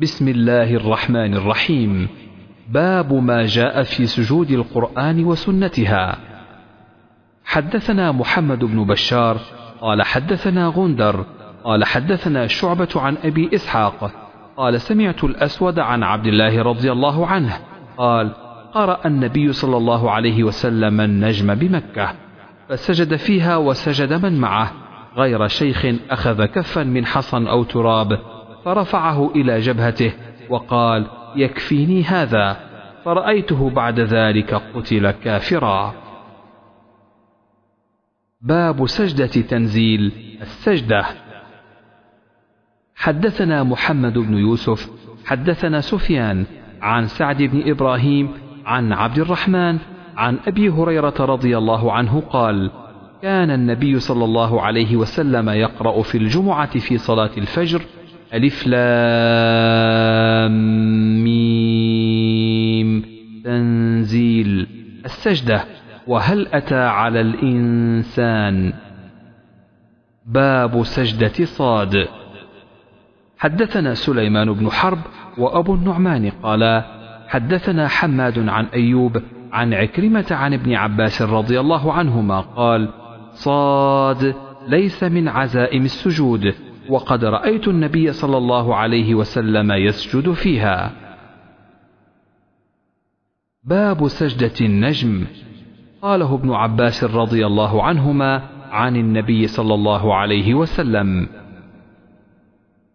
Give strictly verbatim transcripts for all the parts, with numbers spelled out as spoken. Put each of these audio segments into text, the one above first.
بسم الله الرحمن الرحيم. باب ما جاء في سجود القرآن وسنتها. حدثنا محمد بن بشار قال حدثنا غندر قال حدثنا شعبة عن أبي إسحاق قال سمعت الأسود عن عبد الله رضي الله عنه قال قرأ النبي صلى الله عليه وسلم النجم بمكة فسجد فيها وسجد من معه غير شيخ أخذ كفا من حصى أو تراب فرفعه إلى جبهته وقال يكفيني هذا، فرأيته بعد ذلك قتل كافرا. باب سجدة تنزيل السجدة. حدثنا محمد بن يوسف حدثنا سفيان عن سعد بن إبراهيم عن عبد الرحمن عن أبي هريرة رضي الله عنه قال كان النبي صلى الله عليه وسلم يقرأ في الجمعة في صلاة الفجر ألف لام ميم تنزيل السجدة وهل أتى على الإنسان. باب سجدة صاد. حدثنا سليمان بن حرب وأبو النعمان قالا حدثنا حماد عن أيوب عن عكرمة عن ابن عباس رضي الله عنهما قال صاد ليس من عزائم السجود وقد رأيت النبي صلى الله عليه وسلم يسجد فيها. باب سجدة النجم. قاله ابن عباس رضي الله عنهما عن النبي صلى الله عليه وسلم.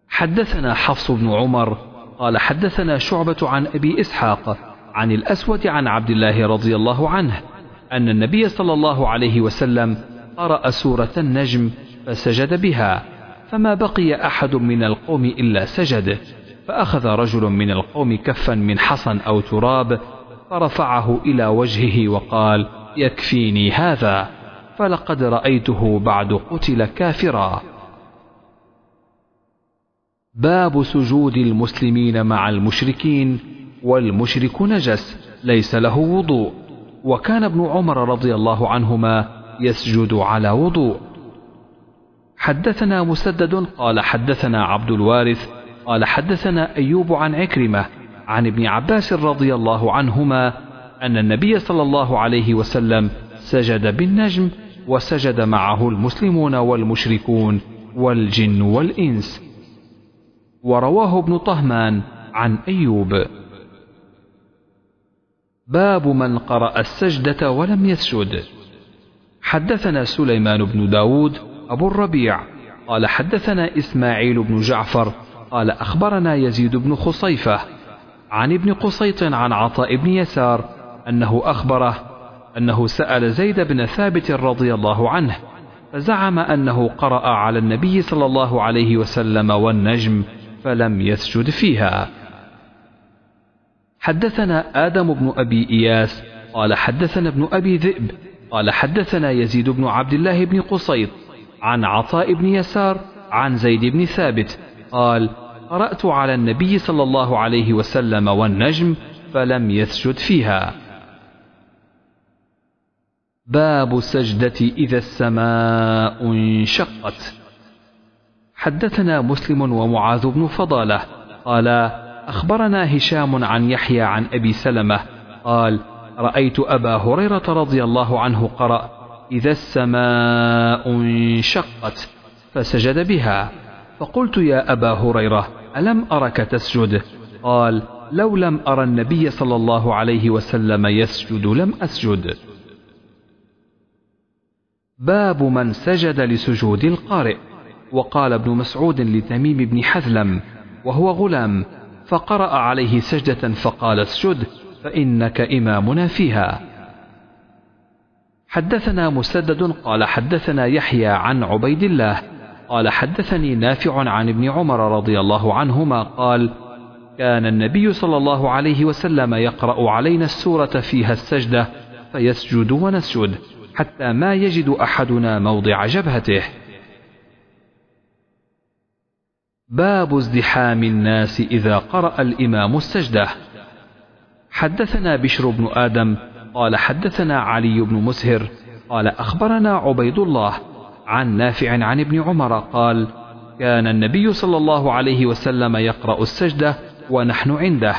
حدثنا حفص بن عمر قال حدثنا شعبة عن أبي إسحاق عن الأسود عن عبد الله رضي الله عنه أن النبي صلى الله عليه وسلم قرأ سورة النجم فسجد بها فما بقي أحد من القوم إلا سجد فأخذ رجل من القوم كفا من حصى أو تراب فرفعه إلى وجهه وقال يكفيني هذا، فلقد رأيته بعد قتل كافرا. باب سجود المسلمين مع المشركين والمشرك نجس ليس له وضوء وكان ابن عمر رضي الله عنهما يسجد على وضوء. حدثنا مسدد قال حدثنا عبد الوارث قال حدثنا أيوب عن عكرمة عن ابن عباس رضي الله عنهما أن النبي صلى الله عليه وسلم سجد بالنجم وسجد معه المسلمون والمشركون والجن والإنس. ورواه ابن طهمان عن أيوب. باب من قرأ السجدة ولم يسجد. حدثنا سليمان بن داود أبو الربيع قال حدثنا إسماعيل بن جعفر قال أخبرنا يزيد بن خصيفة عن ابن قصيط عن عطاء بن يسار أنه أخبره أنه سأل زيد بن ثابت رضي الله عنه فزعم أنه قرأ على النبي صلى الله عليه وسلم والنجم فلم يسجد فيها. حدثنا آدم بن أبي إياس قال حدثنا ابن أبي ذئب قال حدثنا يزيد بن عبد الله بن قصيط عن عطاء بن يسار عن زيد بن ثابت قال قرأت على النبي صلى الله عليه وسلم والنجم فلم يسجد فيها. باب السجدة إذا السماء انشقت. حدثنا مسلم ومعاذ بن فضالة قال أخبرنا هشام عن يحيى عن أبي سلمة قال رأيت أبا هريرة رضي الله عنه قرأ إذا السماء انشقت فسجد بها فقلت يا أبا هريرة ألم أرك تسجد؟ قال لو لم أرى النبي صلى الله عليه وسلم يسجد لم أسجد. باب من سجد لسجود القارئ. وقال ابن مسعود لتميم بن حثلم وهو غلام فقرأ عليه سجدة فقال اسجد فإنك إمامنا فيها. حدثنا مسدد قال حدثنا يحيى عن عبيد الله قال حدثني نافع عن ابن عمر رضي الله عنهما قال كان النبي صلى الله عليه وسلم يقرأ علينا السورة فيها السجدة فيسجد ونسجد حتى ما يجد أحدنا موضع جبهته. باب ازدحام الناس إذا قرأ الإمام السجدة. حدثنا بشر بن آدم قال حدثنا علي بن مسهر قال أخبرنا عبيد الله عن نافع عن ابن عمر قال كان النبي صلى الله عليه وسلم يقرأ السجدة ونحن عنده،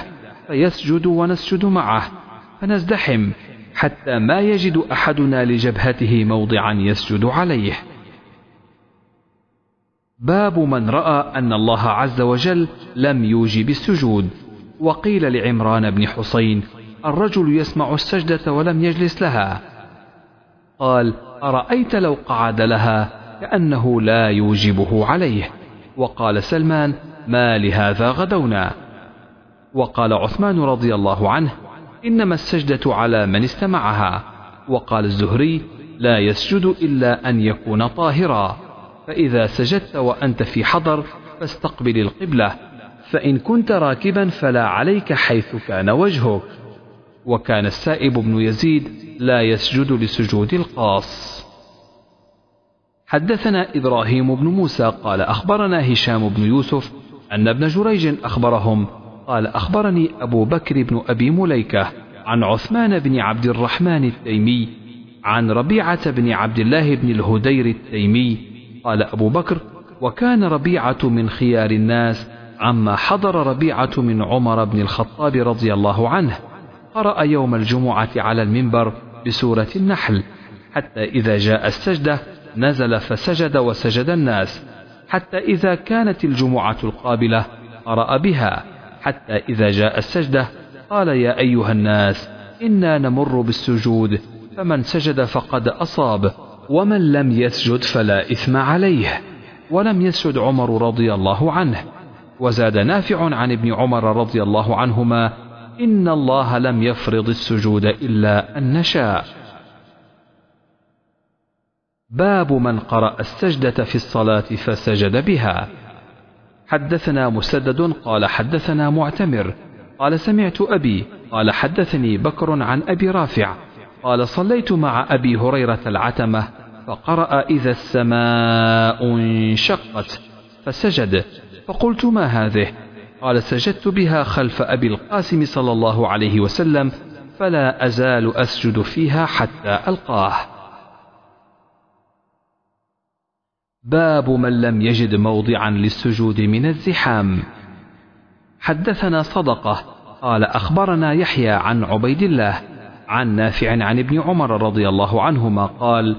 فيسجد ونسجد معه، فنزدحم حتى ما يجد أحدنا لجبهته موضعا يسجد عليه. باب من رأى أن الله عز وجل لم يوجب السجود. وقيل لعمران بن حسين: الرجل يسمع السجدة ولم يجلس لها. قال: أرأيت لو قعد لها كأنه لا يوجبه عليه. وقال سلمان: ما لهذا غدونا. وقال عثمان رضي الله عنه: إنما السجدة على من استمعها. وقال الزهري: لا يسجد إلا أن يكون طاهرا، فإذا سجدت وأنت في حضر فاستقبل القبلة، فإن كنت راكبا فلا عليك حيث كان وجهك. وكان السائب بن يزيد لا يسجد لسجود القاص. حدثنا إبراهيم بن موسى قال أخبرنا هشام بن يوسف أن ابن جريج أخبرهم قال أخبرني أبو بكر بن أبي مليكة عن عثمان بن عبد الرحمن التيمي عن ربيعة بن عبد الله بن الهدير التيمي قال أبو بكر: وكان ربيعة من خيار الناس عما حضر ربيعة من عمر بن الخطاب رضي الله عنه، قرأ يوم الجمعة على المنبر بسورة النحل حتى إذا جاء السجدة نزل فسجد وسجد الناس، حتى إذا كانت الجمعة القابلة قرأ بها، حتى إذا جاء السجدة قال: يا أيها الناس إنا نمر بالسجود، فمن سجد فقد أصاب، ومن لم يسجد فلا إثم عليه. ولم يسجد عمر رضي الله عنه. وزاد نافع عن ابن عمر رضي الله عنهما: إن الله لم يفرض السجود إلا أن نشاء. باب من قرأ السجدة في الصلاة فسجد بها. حدثنا مسدد قال حدثنا معتمر قال سمعت أبي قال حدثني بكر عن أبي رافع قال: صليت مع أبي هريرة العتمة فقرأ: إذا السماء انشقت، فسجد، فقلت: ما هذه؟ قال: سجدت بها خلف أبي القاسم صلى الله عليه وسلم، فلا أزال أسجد فيها حتى ألقاه. باب من لم يجد موضعا للسجود من الزحام. حدثنا صدقة قال أخبرنا يحيى عن عبيد الله عن نافع عن ابن عمر رضي الله عنهما قال: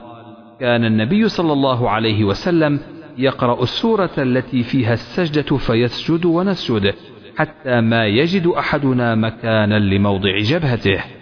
كان النبي صلى الله عليه وسلم يقرأ السورة التي فيها السجدة فيسجد ونسجد حتى ما يجد أحدنا مكانا لموضع جبهته.